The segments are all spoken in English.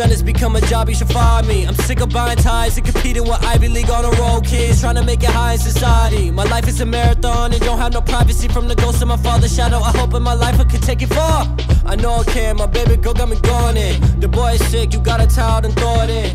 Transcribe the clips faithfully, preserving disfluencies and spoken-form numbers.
son has become a job, you should fire me. I'm sick of buying ties and competing with Ivy League on a roll kids, trying to make it high in society. My life is a marathon and don't have no privacy from the ghost of my father's shadow. I hope in my life I can take it far. I know I can, my baby girl got me going in. The boy is sick, you got a tired and thought it.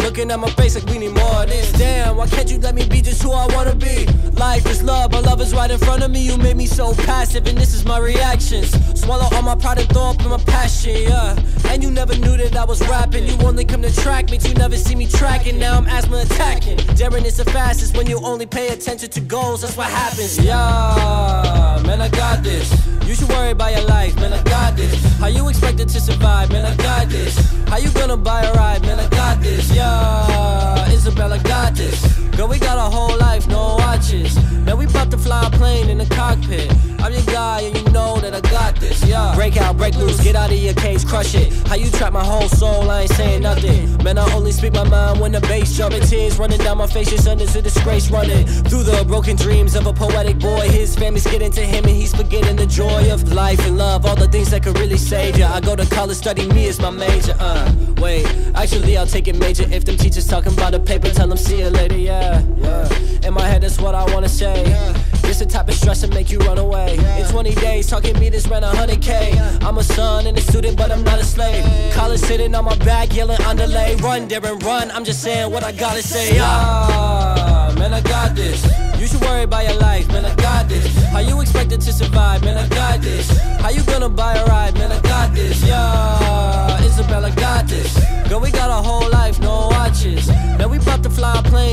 Looking at my face like we need more of this. Damn, why can't you let me be just who I wanna be? Life is love, my love is right in front of me. You made me so passive and this is my reactions. Swallow all my pride and throw up in my passion, yeah. And you never knew that I was rapping. You only come to track me, you never see me tracking. Now I'm asthma attacking. Daring is the fastest when you only pay attention to goals, that's what happens. Yeah, man, I got this. You should worry about your life, man, I got this. How you expected to survive, man, I got this. How you gonna buy a ride, man, I got this, yeah. Isabella got this. Girl, we got a whole life, no watches. Now we about to fly a plane in the cockpit. I'm your guy and you know that I got this, yeah. Break out, break loose, get out of your cage, crush it. How you trap my whole soul, I ain't saying nothing. Man, I only speak my mind when the bass jumping. Tears running down my face, just under the disgrace running. Through the broken dreams of a poetic boy. His family's getting to him and he's forgetting the joy of life and love. All the things that could really save ya. I go to college, study me as my major, uh Wait, actually I'll take it major. If them teachers talking about a paper, tell them see you later, yeah, yeah. In my head that's what I wanna say, yeah. It's the type of stress that make you run away, yeah. In twenty days, talking meters ran a hundred K, yeah. I'm a son and a student, but I'm not a slave, yeah. College sitting on my back, yelling on delay. Run, Darren, run, I'm just saying what I gotta say, yeah. Ah, man, I got this. You should worry about your life, man, I got this. How you expected to survive, man, I got this. How you gonna buy a ride, man, I got this, yeah. Isabella got this. Girl, we got a whole life, no watches. Now we about to fly a plane